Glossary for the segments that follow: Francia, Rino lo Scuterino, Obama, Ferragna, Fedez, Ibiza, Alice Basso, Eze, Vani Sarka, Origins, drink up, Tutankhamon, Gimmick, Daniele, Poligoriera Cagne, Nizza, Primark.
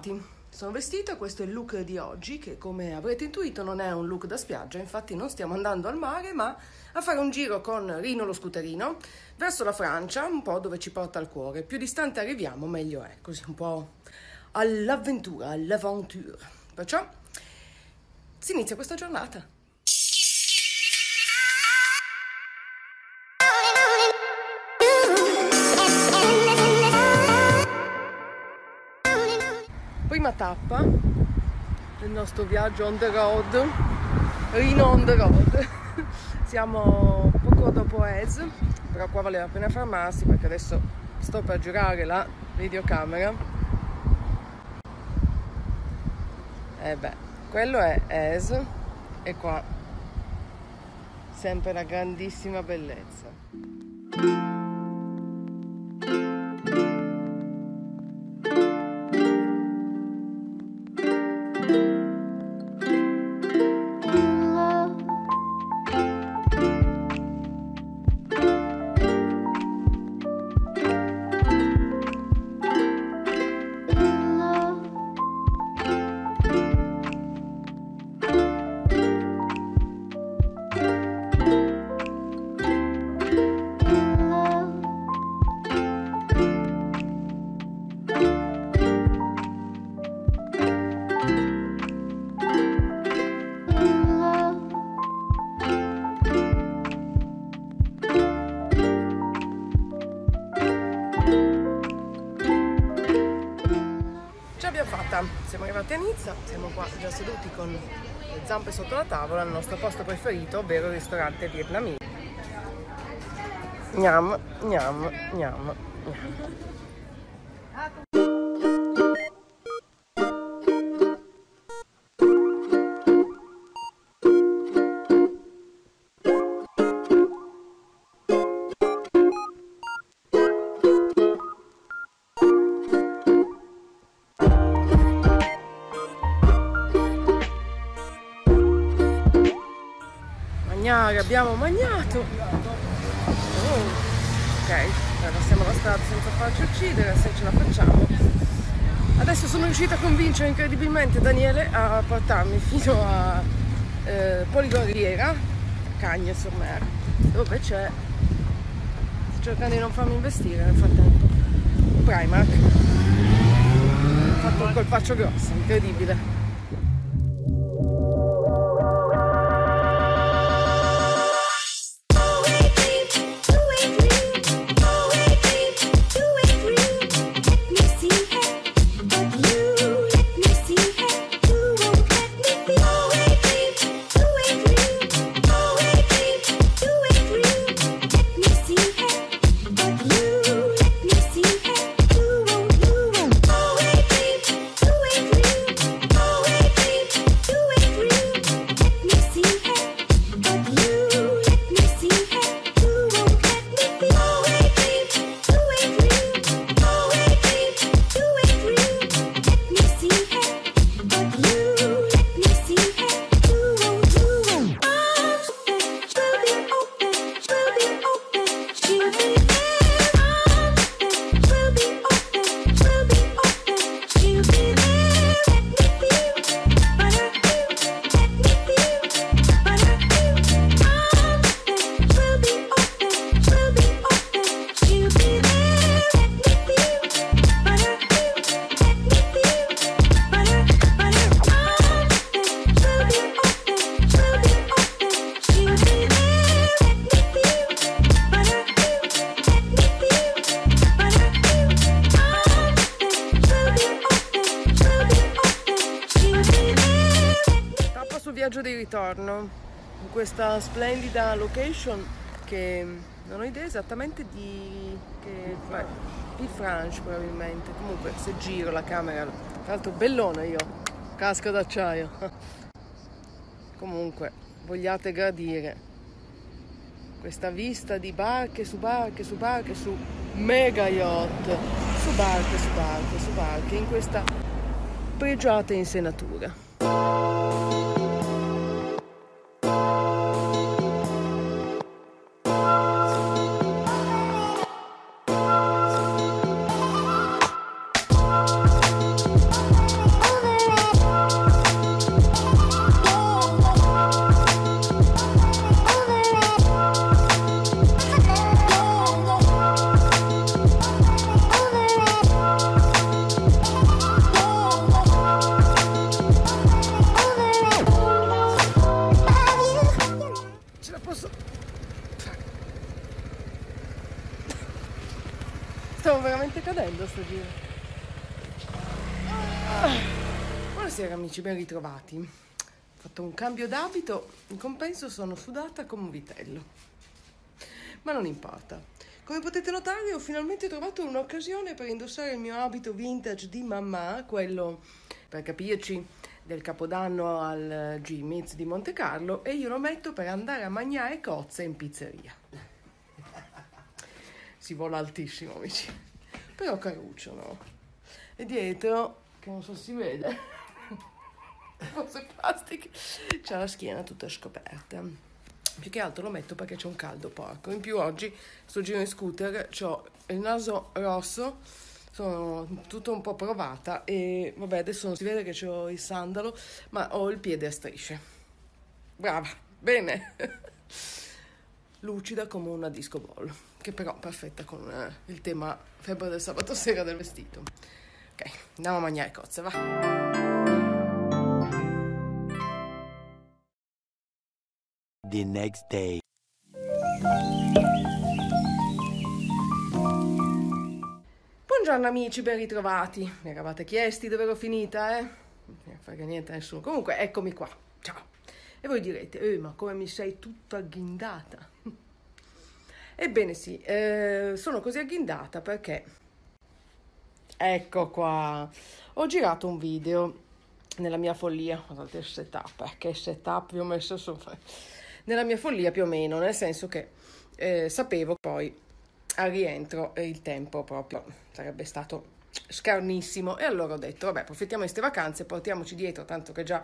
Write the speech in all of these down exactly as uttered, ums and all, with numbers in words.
ritrovati. Sono vestita, questo è il look di oggi, che come avrete intuito non è un look da spiaggia, infatti non stiamo andando al mare ma a fare un giro con Rino lo Scuterino verso la Francia, un po' dove ci porta il cuore. Più distante arriviamo meglio è, così un po' all'avventura, all'avventure. Perciò si inizia questa giornata. Prima tappa del nostro viaggio on the road, Rino on the road. Siamo poco dopo Eze, però qua valeva la pena fermarsi perché adesso sto per girare la videocamera. E beh, quello è Eze e qua sempre una grandissima bellezza. Siamo arrivati a Nizza, siamo qua già seduti con le zampe sotto la tavola al nostro posto preferito, ovvero il ristorante vietnamita. Gnam, gnam, gnam, gnam. Abbiamo mangiato, oh, ok, passiamo la strada senza farci uccidere, se ce la facciamo. Adesso sono riuscita a convincere incredibilmente Daniele a portarmi fino a eh, Poligoriera Cagne sur Mer, dove c'è, sto cercando di non farmi investire nel frattempo, Primark. Ho fatto un colpaccio grosso, incredibile. Di ritorno in questa splendida location che non ho idea esattamente di che di Francia probabilmente, comunque se giro la camera, tra l'altro bellone io, casco d'acciaio, comunque vogliate gradire questa vista di barche su barche su barche su mega yacht, su barche su barche su barche in questa pregiata insenatura. Bye. questo giro. Ah, buonasera amici, ben ritrovati. Ho fatto un cambio d'abito, in compenso sono sudata come un vitello. Ma non importa. Come potete notare ho finalmente trovato un'occasione per indossare il mio abito vintage di mamma, quello, per capirci, del Capodanno al Gimmick di Monte Carlo, e io lo metto per andare a mangiare cozze in pizzeria. Si vola altissimo, amici. Però caruccio, no? E dietro, che non so se si vede, forse plastica, c'è la schiena tutta scoperta. Più che altro lo metto perché c'è un caldo porco. In più oggi, sto giro in scooter, c'ho il naso rosso, sono tutto un po' provata e vabbè, adesso non si vede che c'ho il sandalo, ma ho il piede a strisce. Brava, bene. Lucida come una disco ball, che però perfetta con eh, il tema febbre del sabato sera del vestito. Ok, andiamo a mangiare cozze, va. The next day. Buongiorno amici, ben ritrovati. Mi eravate chiesti dove ero finita, eh? Non mi frega niente a nessuno. Comunque, eccomi qua. Ciao. E voi direte, eh, ma come mi sei tutta agghindata? Ebbene sì, eh, sono così agghindata perché... Ecco qua. Ho girato un video nella mia follia. Guardate il setup, eh? Che setup vi ho messo sopra. Nella mia follia più o meno, nel senso che eh, sapevo poi... al rientro il tempo proprio sarebbe stato scarnissimo e allora ho detto vabbè, approfittiamo di queste vacanze, portiamoci dietro, tanto che già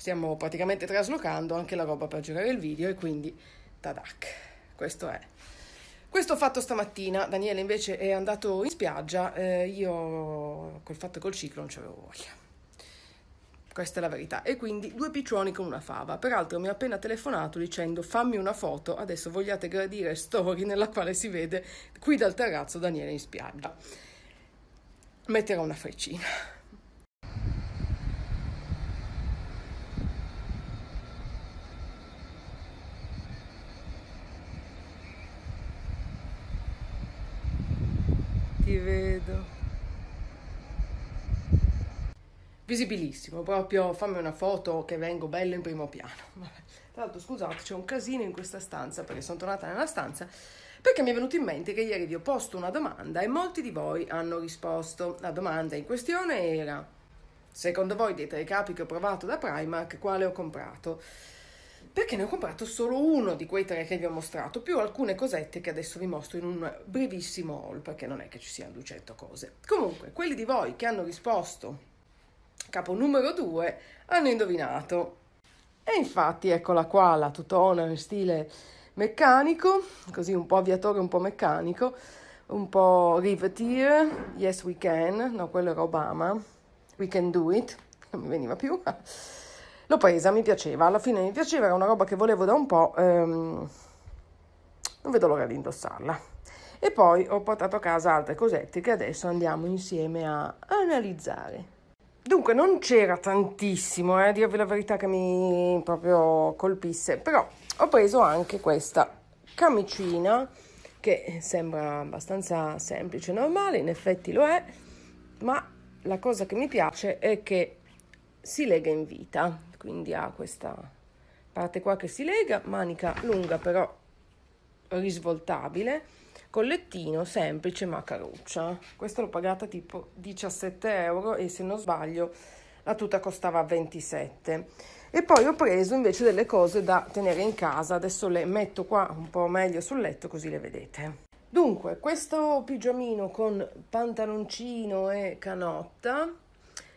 stiamo praticamente traslocando anche la roba per girare il video, e quindi tadac, questo è questo ho fatto stamattina. Daniele invece è andato in spiaggia, eh, io col fatto col ciclo non c'avevo voglia, questa è la verità, e quindi due piccioni con una fava. Peraltro mi ha appena telefonato dicendo fammi una foto, adesso vogliate gradire story nella quale si vede qui dal terrazzo Daniele in spiaggia. Metterò una freccina. Ti vedo. Visibilissimo, proprio fammi una foto che vengo bello in primo piano. Vabbè. Tra l'altro scusate, c'è un casino in questa stanza perché sono tornata nella stanza, perché mi è venuto in mente che ieri vi ho posto una domanda e molti di voi hanno risposto. La domanda in questione era: secondo voi dei tre capi che ho provato da Primark quale ho comprato? Perché ne ho comprato solo uno di quei tre che vi ho mostrato, più alcune cosette che adesso vi mostro in un brevissimo haul, perché non è che ci siano duecento cose. Comunque, quelli di voi che hanno risposto capo numero due hanno indovinato, e infatti eccola qua la tutona in stile meccanico, così un po' aviatore, un po' meccanico, un po' riveteer. Yes we can, no, quello era Obama, we can do it, non mi veniva più. L'ho presa, mi piaceva, alla fine mi piaceva, era una roba che volevo da un po', ehm, non vedo l'ora di indossarla. E poi ho portato a casa altre cosette che adesso andiamo insieme a analizzare. Dunque non c'era tantissimo, eh, a dirvi la verità, che mi proprio colpisse, però ho preso anche questa camicina che sembra abbastanza semplice, normale, in effetti lo è, ma la cosa che mi piace è che si lega in vita, quindi ha questa parte qua che si lega, manica lunga però risvoltabile, collettino semplice ma caruccia. Questa l'ho pagata tipo diciassette euro e se non sbaglio la tuta costava ventisette. E poi ho preso invece delle cose da tenere in casa, adesso le metto qua un po' meglio sul letto così le vedete. Dunque questo pigiamino con pantaloncino e canotta,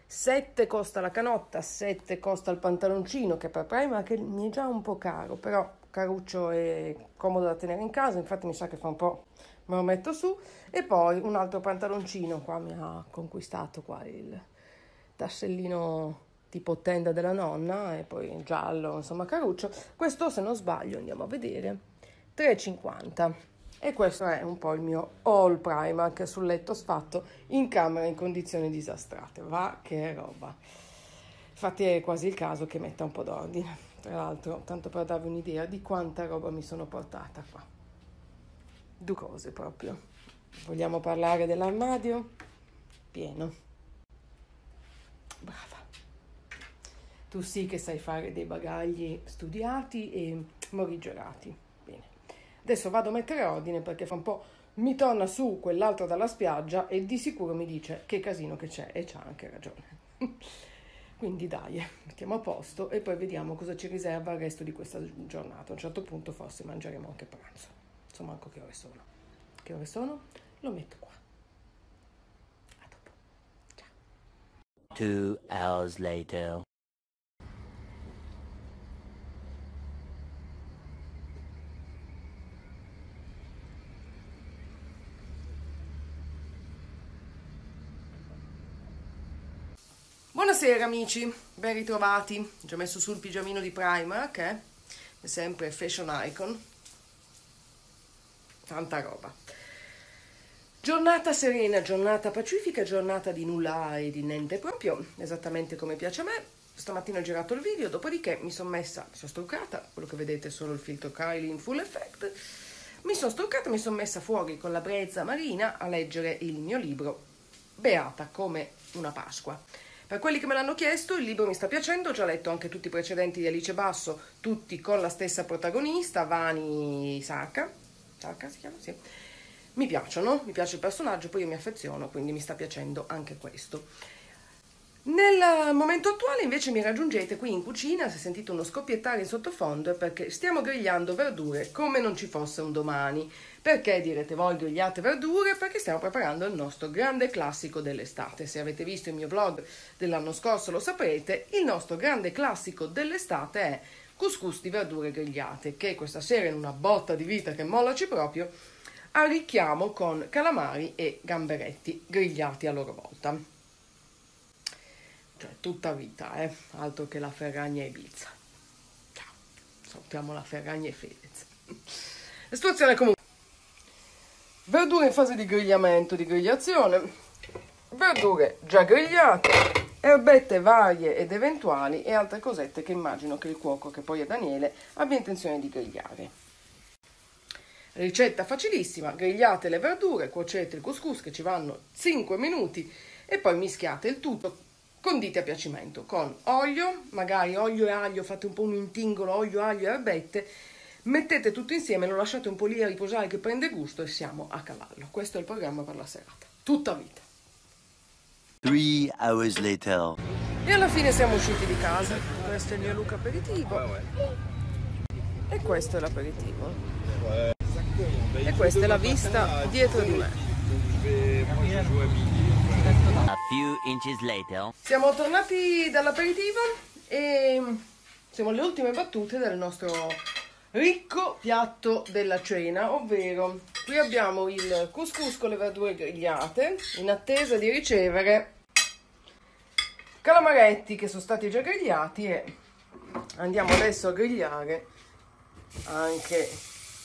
sette costa la canotta, sette costa il pantaloncino, che per Primark che mi è già un po' caro, però caruccio e comodo da tenere in casa, infatti mi sa che fa un po' me lo metto su. E poi un altro pantaloncino, qua mi ha conquistato qua il tassellino tipo tenda della nonna, e poi in giallo, insomma caruccio. Questo se non sbaglio, andiamo a vedere, tre e cinquanta. E questo è un po' il mio all Primark sul letto sfatto, in camera in condizioni disastrate, va che roba. Infatti è quasi il caso che metta un po' d'ordine. Tra l'altro, tanto per darvi un'idea di quanta roba mi sono portata qua. Due cose proprio. Vogliamo parlare dell'armadio? pieno. Brava. Tu sì che sai fare dei bagagli studiati e morigerati. Bene. Adesso vado a mettere ordine perché fa un po' mi torna su quell'altra dalla spiaggia e di sicuro mi dice che casino che c'è, e c'ha anche ragione. Quindi dai, mettiamo a posto e poi vediamo cosa ci riserva il resto di questa giornata. A un certo punto forse mangeremo anche pranzo. Insomma, anche che ore sono. Che ore sono? Lo metto qua. A dopo. Ciao. Two hours later. Buonasera amici, ben ritrovati. Ho già messo sul pigiamino di Primark, eh? È sempre fashion icon. Tanta roba. Giornata serena, giornata pacifica, giornata di nulla e di niente proprio, esattamente come piace a me. Stamattina ho girato il video, dopodiché mi sono messa, mi sono struccata, quello che vedete è solo il filtro Kylie in full effect. Mi sono struccata, mi sono messa fuori con la brezza marina a leggere il mio libro, beata come una Pasqua. Per quelli che me l'hanno chiesto, il libro mi sta piacendo, ho già letto anche tutti i precedenti di Alice Basso, tutti con la stessa protagonista, Vani Sarka, Sarka si chiama? Sì. Mi piacciono, mi piace il personaggio, poi io mi affeziono, quindi mi sta piacendo anche questo. Nel momento attuale invece mi raggiungete qui in cucina, se sentite uno scoppiettare in sottofondo è perché stiamo grigliando verdure come non ci fosse un domani. Perché direte voi grigliate verdure? Perché stiamo preparando il nostro grande classico dell'estate. Se avete visto il mio vlog dell'anno scorso lo saprete, il nostro grande classico dell'estate è couscous di verdure grigliate, che questa sera in una botta di vita che mollaci proprio arricchiamo con calamari e gamberetti grigliati a loro volta. Cioè tutta vita, eh? Altro che la Ferragna e Ibiza. Ciao, salutiamo la Ferragna e Fedez. La situazione comunque. Verdure in fase di grigliamento, di grigliazione, verdure già grigliate, erbette varie ed eventuali e altre cosette che immagino che il cuoco, che poi è Daniele, abbia intenzione di grigliare. Ricetta facilissima, grigliate le verdure, cuocete il couscous che ci vanno cinque minuti e poi mischiate il tutto, condite a piacimento con olio, magari olio e aglio, fate un po' un intingolo, olio, aglio e erbette. Mettete tutto insieme, lo lasciate un po' lì a riposare che prende gusto e siamo a cavallo. Questo è il programma per la serata. Tutta vita. Three hours later. E alla fine siamo usciti di casa. Questo è il mio look aperitivo. E questo è l'aperitivo. E questa è la vista dietro di me. A few inches later. Siamo tornati dall'aperitivo e siamo alle ultime battute del nostro ricco piatto della cena, ovvero qui abbiamo il couscous con le verdure grigliate in attesa di ricevere calamaretti che sono stati già grigliati e andiamo adesso a grigliare anche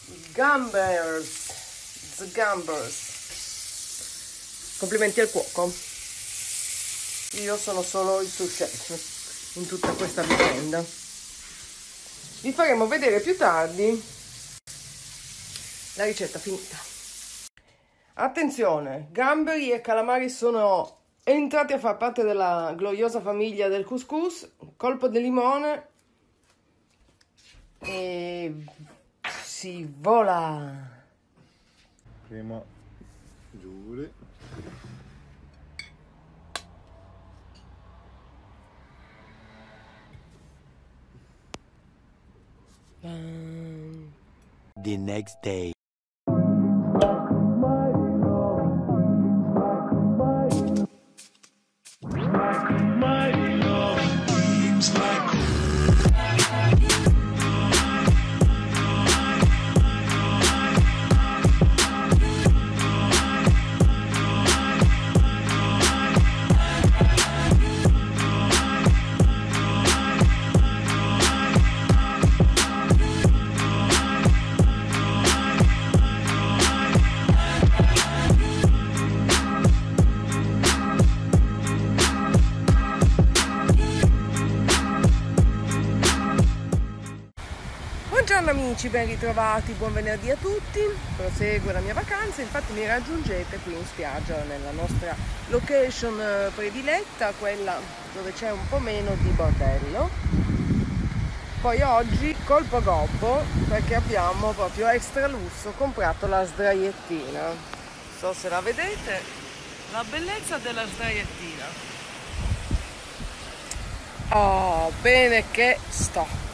i gambers, the gambers. Complimenti al cuoco, io sono solo il sous chef in tutta questa vicenda. Vi faremo vedere più tardi la ricetta finita. Attenzione, gamberi e calamari sono entrati a far parte della gloriosa famiglia del couscous. Colpo di limone e si vola. Prima giù. The next day. Buongiorno amici, ben ritrovati, buon venerdì a tutti. Prosegue la mia vacanza, infatti mi raggiungete qui in spiaggia nella nostra location prediletta, quella dove c'è un po' meno di bordello. Poi oggi colpo gobbo perché abbiamo proprio extra lusso comprato la sdraiettina. Non so se la vedete, la bellezza della sdraiettina. Oh, bene che sto.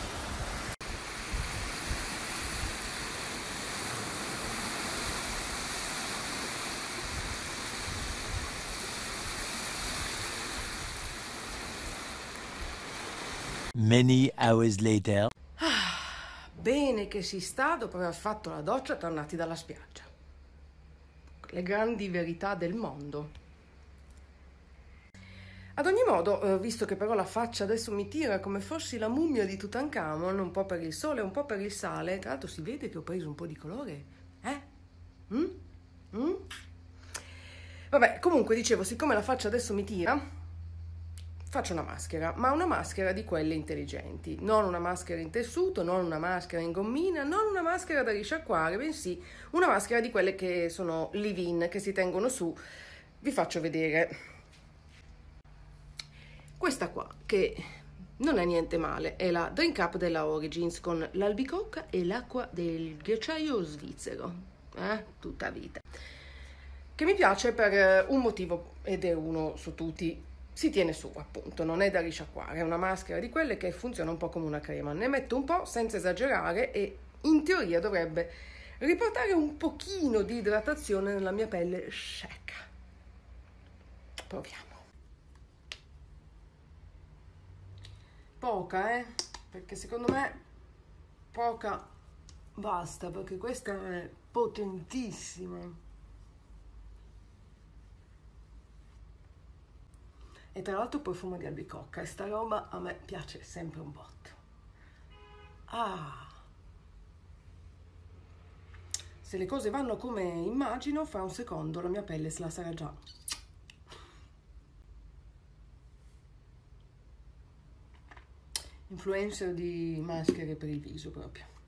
Many hours later. Ah, bene che si sta dopo aver fatto la doccia, tornati dalla spiaggia. Le grandi verità del mondo. Ad ogni modo, visto che però la faccia adesso mi tira come fossi la mummia di Tutankhamon, un po' per il sole, un po' per il sale, tra l'altro si vede che ho preso un po' di colore, eh? Mm? Mm? Vabbè, comunque dicevo, siccome la faccia adesso mi tira, faccio una maschera, ma una maschera di quelle intelligenti, non una maschera in tessuto, non una maschera in gommina, non una maschera da risciacquare, bensì una maschera di quelle che sono live-in, che si tengono su. Vi faccio vedere questa qua, che non è niente male, è la drink up della Origins con l'albicocca e l'acqua del ghiacciaio svizzero, eh? Tutta vita, che mi piace per un motivo ed è uno su tutti. Si tiene su, appunto, non è da risciacquare, è una maschera di quelle che funziona un po' come una crema. Ne metto un po' senza esagerare e in teoria dovrebbe riportare un pochino di idratazione nella mia pelle secca. Proviamo. Poca, eh? Perché secondo me poca basta, perché questa è potentissima. E tra l'altro profumo di albicocca, e sta roba a me piace sempre un botto. Ah! Se le cose vanno come immagino, fra un secondo la mia pelle se la sarà già. Influencer di maschere per il viso proprio.